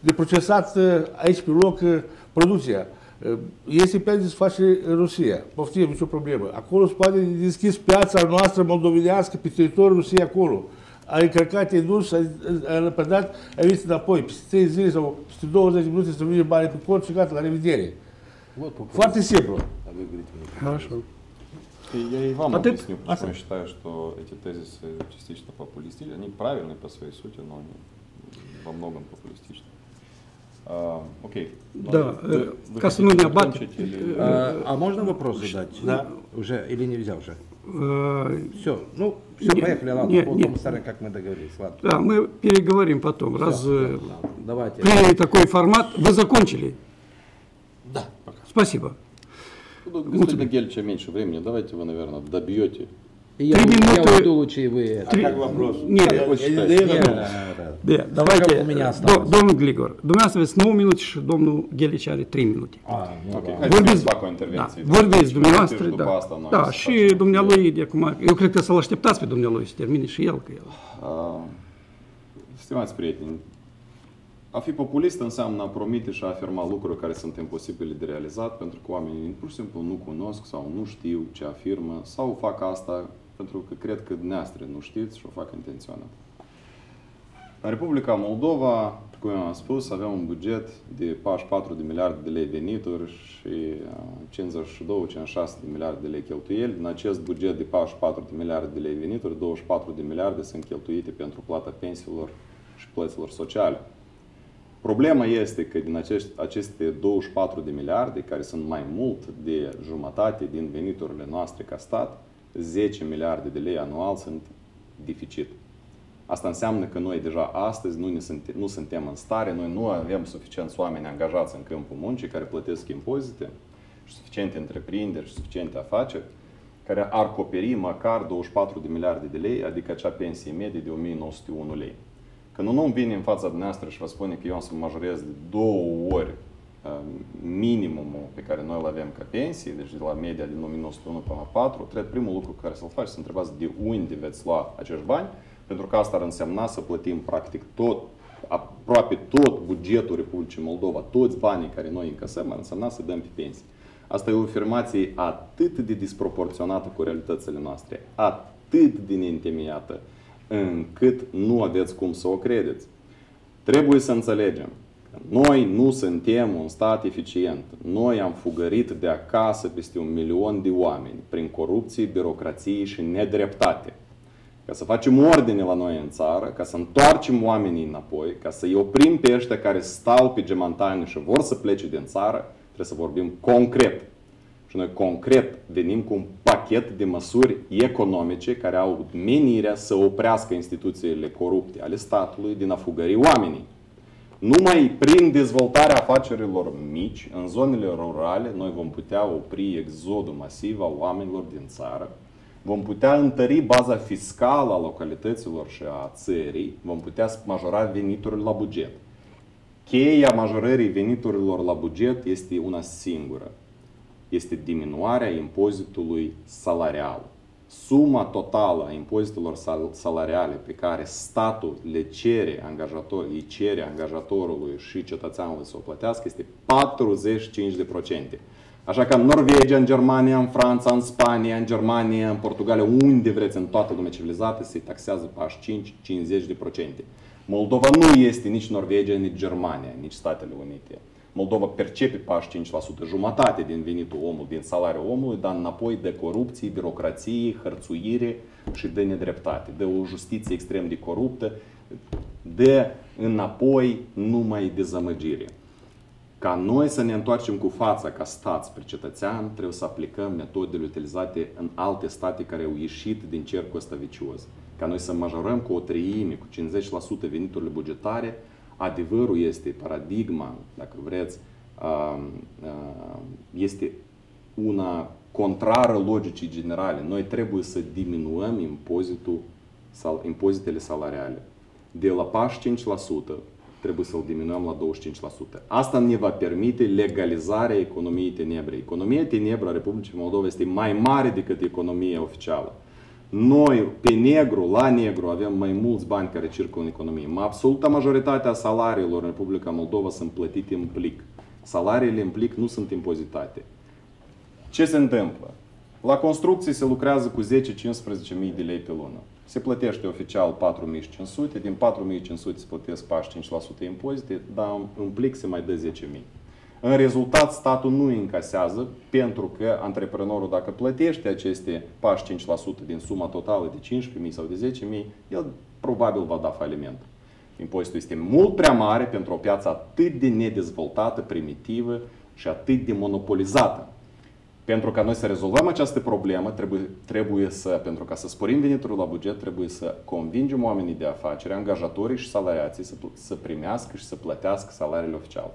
de procesat aici pe loc producția. Este piață de se face în Rusia. Poftim, nicio problemă. Acolo se poate deschis piața noastră moldovenească pe teritoriul Rusiei acolo. Ai încărcat, ai dus, ai lăpădat, ai venit înapoi. Peste trei zile sau peste douăzeci minute să vine bani pe cont și gata, la revedere. Foarte simplu. Așa. Я и вам объясню, почему я считаю, что эти тезисы частично популистичны. Они правильны по своей сути, но они во многом популистичны. Окей. Да. А можно вопрос задать? Да. Уже или нельзя уже? Все. Ну, все, поехали, ладно. Потом, как мы договорились. Да, мы переговорим потом. Раз приняли такой формат. Вы закончили? Да. Спасибо. Господин Гельча, меньше времени. Давайте вы, наверное, добьете. Я уйду лучше, и вы... А как вопрос? Нет, нет, давайте. Domnul Gligor, dumneavoastră aveți nouă minute și domnul Ghelici are trei minute. Vorbiți dumneavoastră, da, și dumnealui de acum. Eu cred că să-l așteptați pe dumnealui să termine și el. Stimați prieteni, a fi populist înseamnă a promite și a afirma lucruri care sunt imposibile de realizat, pentru că oamenii pur și simplu nu cunosc sau nu știu ce afirmă sau fac asta pentru că cred că dumneavoastră nu știți și o fac intenționat. În Republica Moldova, cum am spus, avea un buget de patruzeci și patru de miliarde de lei venituri și cincizeci și doi cincizeci și șase de miliarde de lei cheltuieli. În acest buget de patruzeci și patru de miliarde de lei venituri, douăzeci și patru de miliarde sunt cheltuite pentru plata pensiilor și plăților sociale. Problema este că din acești, aceste douăzeci și patru de miliarde, care sunt mai mult de jumătate din veniturile noastre ca stat, zece miliarde de lei anual sunt deficit. Asta înseamnă că noi deja astăzi nu, ne suntem, nu suntem în stare, noi nu avem suficienți oameni angajați în câmpul muncii care plătesc impozite și suficiente întreprinderi și suficiente afaceri care ar acoperi măcar douăzeci și patru de miliarde de lei, adică acea pensie medie de o mie nouă sute unu lei. Când un om vine în fața dumneavoastră și vă spune că eu am să majorez de două ori minimumul pe care noi îl avem ca pensie, deci de la media din o mie nouă sute unu până la patru, trebuie primul lucru care să-l faci să întrebați de unde veți lua acești bani, pentru că asta ar însemna să plătim practic tot, aproape tot bugetul Republicii Moldova, toți banii care noi încasăm, ar însemna să dăm pe pensii. Asta e o afirmație atât de disproporționată cu realitățile noastre, atât de neîntemeiată, încât nu aveți cum să o credeți. Trebuie să înțelegem că noi nu suntem un stat eficient. Noi am fugărit de acasă peste un milion de oameni prin corupție, birocrație și nedreptate. Ca să facem ordine la noi în țară, ca să întoarcem oamenii înapoi, ca să-i oprim pe ăștia care stau pe gemantană și vor să plece din țară, trebuie să vorbim concret. Și noi concret venim cu un pachet de măsuri economice care au menirea să oprească instituțiile corupte ale statului din a fugări oamenii. Numai prin dezvoltarea afacerilor mici, în zonele rurale, noi vom putea opri exodul masiv a oamenilor din țară, vom putea întări baza fiscală a localităților și a țării, vom putea majora veniturile la buget. Cheia majorării veniturilor la buget este una singură. Este diminuarea impozitului salarial. suma totală a impozitelor salariale pe care statul le cere angajatorului, îi cere angajatorului și cetățeanului să o plătească este patruzeci și cinci la sută. Așa că în Norvegia, în Germania, în Franța, în Spania, în Germania, în Portugalia, unde vreți, în toată lumea civilizată, se taxează patruzeci și cinci la sută, cincizeci la sută. Moldova nu este nici Norvegia, nici Germania, nici Statele Unite. Moldova percepe patruzeci și cinci la sută, jumătate din venitul omului, din salariul omului, dar înapoi de corupție, birocrație, hărțuire și de nedreptate, de o justiție extrem de coruptă, de înapoi numai dezamăgire. Ca noi să ne întoarcem cu fața ca stat spre cetățean, trebuie să aplicăm metodele utilizate în alte state care au ieșit din cercul ăsta vicios. Ca noi să majorăm cu o treime, cu cincizeci la sută veniturile bugetare, adevărul este, paradigma, dacă vreți, este una contrară logicii generale. Noi trebuie să diminuăm impozitul, impozitele salariale. De la patruzeci și cinci la sută trebuie să-l diminuăm la douăzeci și cinci la sută. Asta ne va permite legalizarea economiei tenebre. Economia tenebră a Republicii Moldova este mai mare decât economia oficială. Noi, pe negru, la negru, avem mai mulți bani care circulă în economie. Absoluta majoritatea salariilor în Republica Moldova sunt plătite în plic. Salariile în plic nu sunt impozitate. Ce se întâmplă? La construcții se lucrează cu zece cincisprezece mii de lei pe lună. Se plătește oficial patru mii cinci sute, din patru mii cinci sute se plătesc patruzeci și cinci la sută impozite, dar în plic se mai dă zece mii. În rezultat, statul nu încasează, pentru că antreprenorul, dacă plătește aceste patruzeci și cinci la sută din suma totală de cincisprezece mii sau de zece mii, el probabil va da faliment. Impozitul este mult prea mare pentru o piață atât de nedezvoltată, primitivă și atât de monopolizată. Pentru ca noi să rezolvăm această problemă, trebuie, trebuie să, pentru ca să sporim venitul la buget, trebuie să convingem oamenii de afaceri, angajatorii și salariații să, să primească și să plătească salariile oficiale.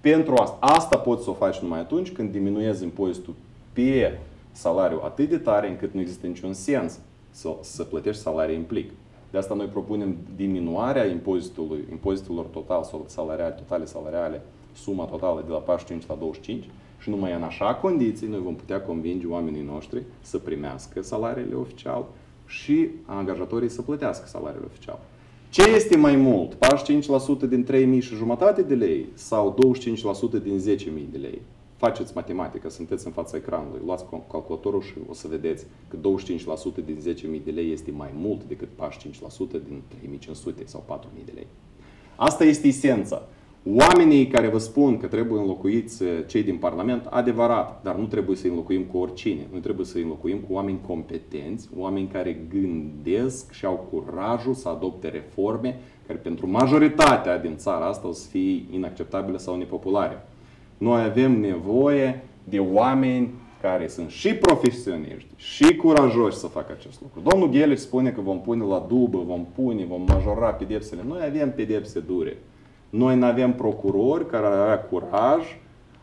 Pentru asta, asta poți să o faci numai atunci când diminuezi impozitul pe salariu atât de tare încât nu există niciun sens să, să plătești salarii în plic. De asta noi propunem diminuarea impozitului, impozitelor total sau salariale, totale salariale, suma totală de la patruzeci și cinci la douăzeci și cinci și numai în așa condiții noi vom putea convinge oamenii noștri să primească salariile oficiale și angajatorii să plătească salariile oficiale. Ce este mai mult? patruzeci și cinci la sută din trei mii și jumătate de lei sau douăzeci și cinci la sută din zece mii de lei? Faceți matematică, sunteți în fața ecranului, luați calculatorul și o să vedeți că douăzeci și cinci la sută din zece mii de lei este mai mult decât patruzeci și cinci la sută din trei mii cinci sute sau patru mii de lei. Asta este esența. Oamenii care vă spun că trebuie înlocuiți cei din Parlament, adevărat, dar nu trebuie să-i înlocuim cu oricine. Noi trebuie să-i înlocuim cu oameni competenți, oameni care gândesc și au curajul să adopte reforme care pentru majoritatea din țara asta o să fie inacceptabile sau nepopulare. Noi avem nevoie de oameni care sunt și profesioniști, și curajoși să facă acest lucru. Domnul Ghelici spune că vom pune la dubă, vom pune, vom majora pedepsele. Noi avem pedepse dure. Noi nu avem procurori care ar avea curaj,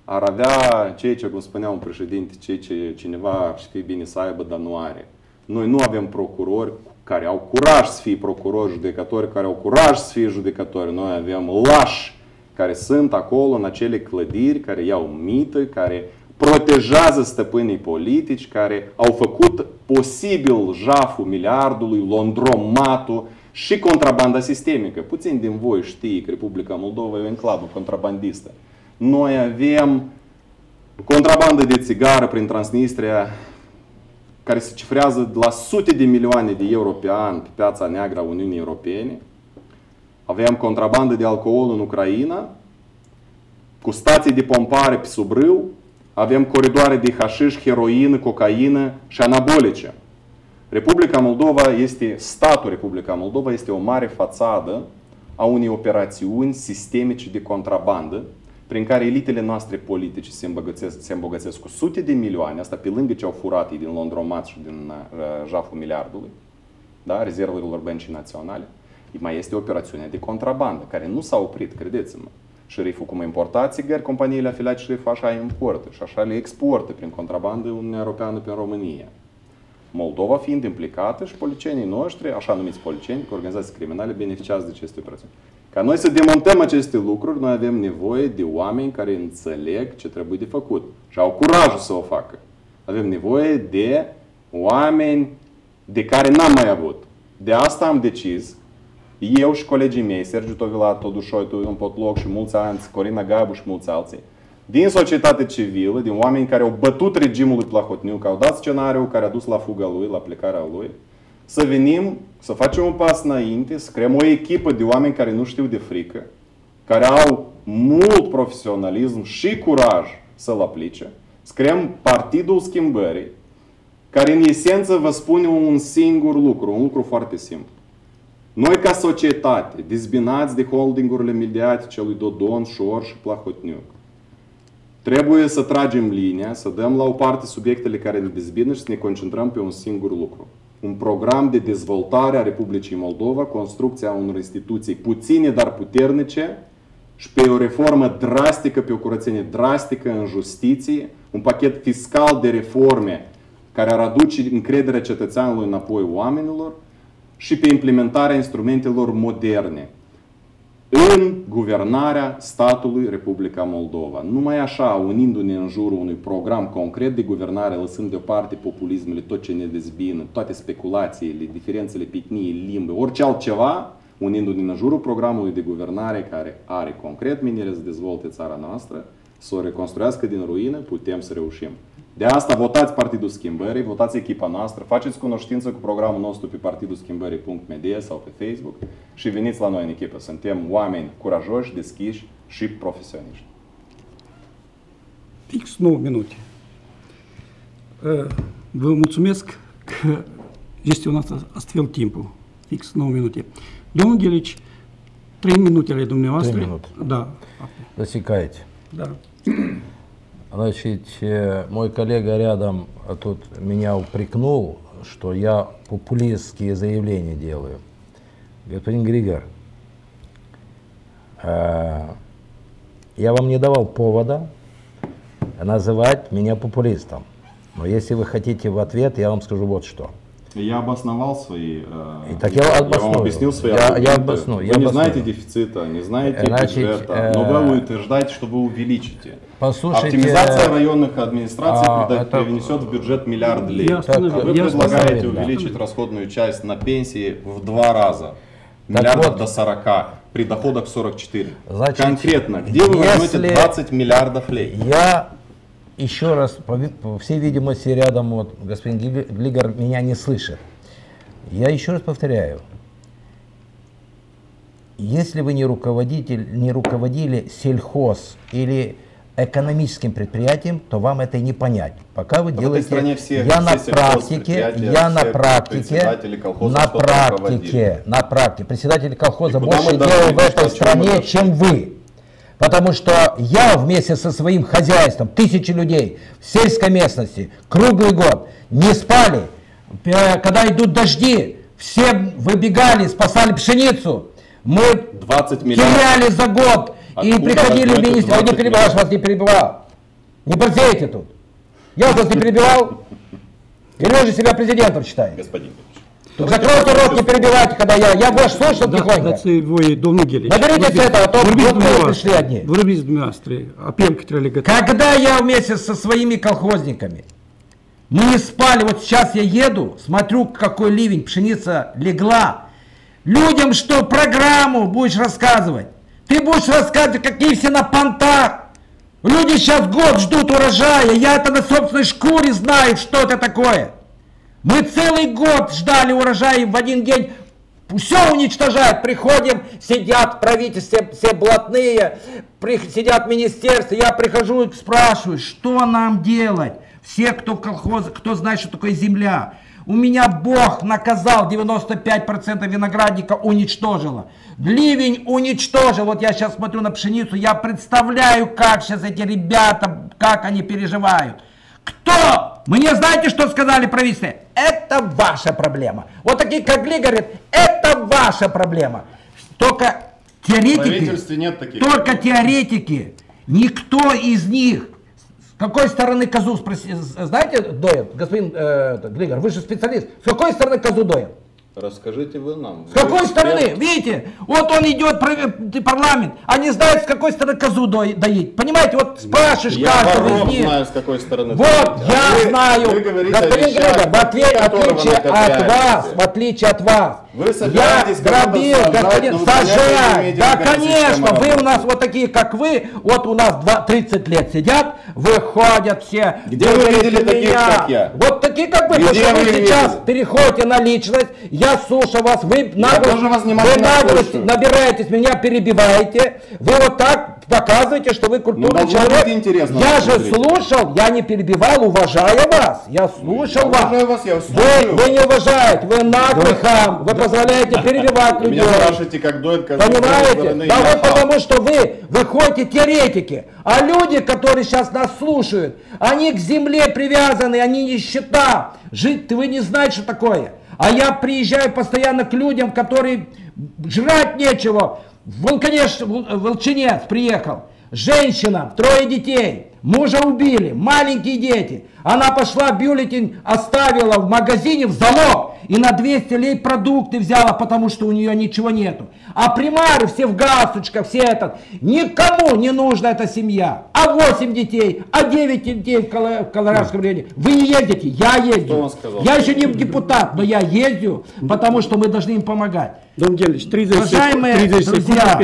ar avea ceea ce, cum spunea un președinte, ceea ce cineva ar fi bine să aibă, dar nu are. Noi nu avem procurori care au curaj să fie procurori, judecători care au curaj să fie judecători. Noi avem lași care sunt acolo în acele clădiri, care iau mită, care protejează stăpânii politici, care au făcut posibil jaful miliardului, Londromatul, și contrabanda sistemică. Puțin din voi știi că Republica Moldova e o enclavă contrabandistă. Noi avem contrabandă de țigară prin Transnistria, care se cifrează la sute de milioane de euro pe an pe piața neagră a Uniunii Europene. Avem contrabandă de alcool în Ucraina, cu stații de pompare pe sub râu. Avem coridoare de hașiș, heroină, cocaină și anabolice. Republica Moldova este, statul Republica Moldova este o mare fațadă a unei operațiuni sistemice de contrabandă prin care elitele noastre politice se îmbogățesc, se îmbogățesc cu sute de milioane, asta pe lângă ce au furat ei din Londromat și din uh, jaful miliardului, da, rezervelor băncii naționale, mai este operațiunea de contrabandă care nu s-a oprit, credeți-mă. Șeriful cum importa țigări, companiile afiliate șeriful așa importă și așa le exportă prin contrabandă Uniunea Europeană prin România. Moldova fiind implicată și polițienii noștri, așa numiți polițieni, cu organizații criminale, beneficiază de aceste operațiuni. Ca noi să demontăm aceste lucruri, noi avem nevoie de oameni care înțeleg ce trebuie de făcut și au curajul să o facă. Avem nevoie de oameni de care n-am mai avut. De asta am decis, eu și colegii mei, Sergiu Tovila, Todușoi, în Potloc și mulți alții, Corina Gaibu și mulți alții, din societate civilă, din oameni care au bătut regimul lui Plahotniuc, au dat scenariul care a dus la fuga lui, la plecarea lui, să venim, să facem un pas înainte, să creăm o echipă de oameni care nu știu de frică, care au mult profesionalism și curaj să-l aplice, să creăm Partidul Schimbării, care în esență vă spune un singur lucru, un lucru foarte simplu. Noi ca societate, dezbinați de holdingurile mediatice lui Dodon, Șor și Plahotniuc, trebuie să tragem linia, să dăm la o parte subiectele care ne dezbină și să ne concentrăm pe un singur lucru. Un program de dezvoltare a Republicii Moldova, construcția unor instituții puține, dar puternice, și pe o reformă drastică, pe o curățenie drastică în justiție, un pachet fiscal de reforme care ar aduce încrederea cetățeanului înapoi oamenilor și pe implementarea instrumentelor moderne în guvernarea statului Republica Moldova. Numai așa, unindu-ne în jurul unui program concret de guvernare, lăsând deoparte populismele, tot ce ne dezbină, toate speculațiile, diferențele pe etnie, limbă, orice altceva, unindu-ne în jurul programului de guvernare care are concret menirea să dezvolte țara noastră, să o reconstruiască din ruină, putem să reușim. De asta votați Partidul Schimbării, votați echipa noastră, faceți cunoștință cu programul nostru pe partidul schimbării punct media sau pe Facebook și veniți la noi în echipă. Suntem oameni curajoși, deschiși și profesioniști. Fix nouă minute. Vă mulțumesc că gestionați astfel timpul. Fix nouă minute. Domnul Ghelici, trei minutele dumneavoastră. trei minute. Da. Засекаете. Да. Значит, мой коллега рядом тут меня упрекнул, что я популистские заявления делаю. Господин Григор, я вам не давал повода называть меня популистом. Но если вы хотите в ответ, я вам скажу вот что. Я обосновал свои... Э, так я, я вам объяснил свои я, я обосну, Вы я не обосную. знаете дефицита, не знаете Значит, бюджета, но вы утверждаете, что вы увеличите. Послушайте, оптимизация районных администраций а, пред... это... принесет в бюджет миллиард лей. Я так, а вы предлагаете увеличить да. расходную часть на пенсии в два раза. Миллиардов вот. до сорока, при доходах сорок четыре. Значит, конкретно, где вы возьмете двадцать миллиардов лей? Я... Еще раз, по, по всей видимости, рядом вот, господин Глигор меня не слышит. Я еще раз повторяю. Если вы не, руководитель, не руководили сельхоз или экономическим предприятием, то вам это не понять. Пока вы делаете... Все, я все на практике, я на практике, на практике, на практике. Председатели колхоза больше делают в этой стране, чем вы. Потому что я вместе со своим хозяйством, тысячи людей в сельской местности, круглый год, не спали. Когда идут дожди, все выбегали, спасали пшеницу. Мы теряли за год. Откуда и приходили министры. Я не перебивал, вас не перебивал. Не борзейте тут. Я вас не перебивал. Или вы же себя президентом считаете? Господин Закройте рот, не перебивайте, когда я... Я ваш слушал тихонько. Наберитесь это, а то вы пришли одни. Когда я вместе со своими колхозниками, мы не спали, вот сейчас я еду, смотрю, какой ливень, пшеница легла. Людям что, программу будешь рассказывать? Ты будешь рассказывать, какие все на понтах. Люди сейчас год ждут урожая, я это на собственной шкуре знаю, что это такое. Мы целый год ждали урожая, и в один день все уничтожают. Приходим, сидят в правительстве, все блатные, сидят в министерстве. Я прихожу и спрашиваю, что нам делать? Все, кто в колхозе, кто знает, что такое земля. У меня Бог наказал, девяносто пять процентов виноградника уничтожила. Ливень уничтожил. Вот я сейчас смотрю на пшеницу, я представляю, как сейчас эти ребята, как они переживают. Кто? Мне знаете, что сказали правительстве? Это ваша проблема. Вот такие, как Гли говорит, это ваша проблема. Только теоретики, нет таких. только теоретики, никто из них, с какой стороны козу, знаете, доят? Господин э, Глигор, вы же специалист, с какой стороны козу доят? Расскажите вы нам. С какой стороны? Видите, вот он идет парламент, а не знает, с какой стороны козу доить. Понимаете, вот спрашиваешь каждого из них. Я знаю, с какой стороны. Вот, я знаю. В отличие от вас, я грабил, господин, сажать. Да, конечно, вы у нас вот такие, как вы, вот у нас тридцать лет сидят, выходят все. Где вы видели таких, как я? Вот такие, как вы, потому что вы сейчас переходите на личность. Я слушаю вас, вы наглость набираетесь, меня перебиваете, вы вот так показываете, что вы культурный человек. Я же слушал, я не перебивал, уважая вас. Я слушал вас. Вы не уважаете, вы наглый хам, вы позволяете перебивать людей. Понимаете? Да вот потому что вы выходите теоретики, а люди, которые сейчас нас слушают, они к земле привязаны, они нищета. Жить-то вы не знаете, что такое. А я приезжаю постоянно к людям, которые жрать нечего. Волконец, волчинец приехал, женщина, трое детей, мужа убили, маленькие дети. Она пошла, бюллетень оставила в магазине в залог и на двести лей продукты взяла, потому что у нее ничего нету. А примары все в галстучках, все этот. Никому не нужна эта семья. А восемь детей, а девять детей в, Коло в Колорадском районе. Вы не ездите, я езжу. Я еще не депутат, но я езжу, потому что мы должны им помогать. Уважаемые друзья,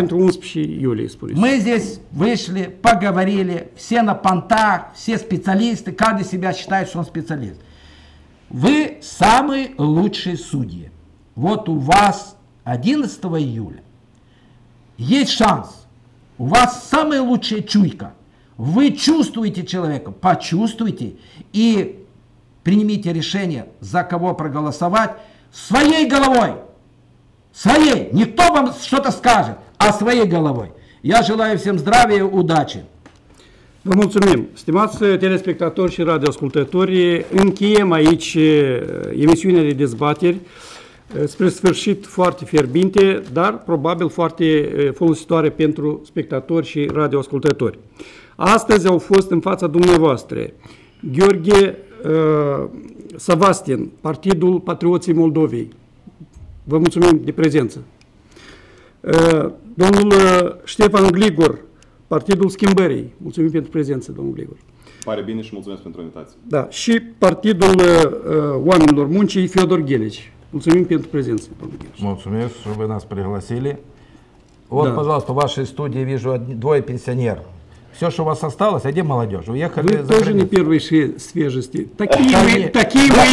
мы здесь вышли, поговорили, все на понтах, все специалисты, каждый себя считает, что он специалист. Вы самые лучшие судьи. Вот у вас одиннадцатого июля есть шанс. У вас самая лучшая чуйка. Вы чувствуете человека, почувствуйте и примите решение, за кого проголосовать своей головой. Своей. Никто вам что-то скажет, а своей головой. Я желаю всем здравия, удачи. Vă mulțumim, stimați telespectatori și radioascultători, încheiem aici emisiunea de dezbateri, spre sfârșit foarte fierbinte, dar probabil foarte folositoare pentru spectatori și radioascultători. Astăzi au fost în fața dumneavoastră Gheorghe uh, Savastin, Partidul Patrioții Moldovei. Vă mulțumim de prezență. Uh, domnul Ștefan Gligor, Partidul Schimbării. Mulțumim pentru prezență, domnul Gligor. Pare bine și mulțumesc pentru invitație. Da, și Partidul uh, Oamenilor Muncii, Fiodor Ghelici. Mulțumim pentru prezență, domnul Ghelici. Mulțumesc, că vă ne-ați пригласили. Вот, да. Пожалуйста, в вашей студии вижу двое пенсионеров. Все, что у вас осталось, один молодежь. Уехали вы за тоже границу. Не первой свежести. Такие а вы, такие вы, вы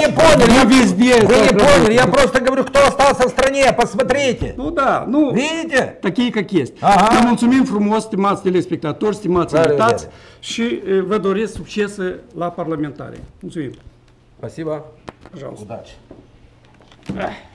не поняли, я везде. Вы не поняли, я просто говорю, кто остался в стране, посмотрите. Ну да, ну, видите? Такие, как есть. Ага. Vă mulțumim frumos, stimați telespectatori, stimați invitați și vă doresc succes la parlamentare. Mulțumim. Спасибо. Пожалуйста. Удачи.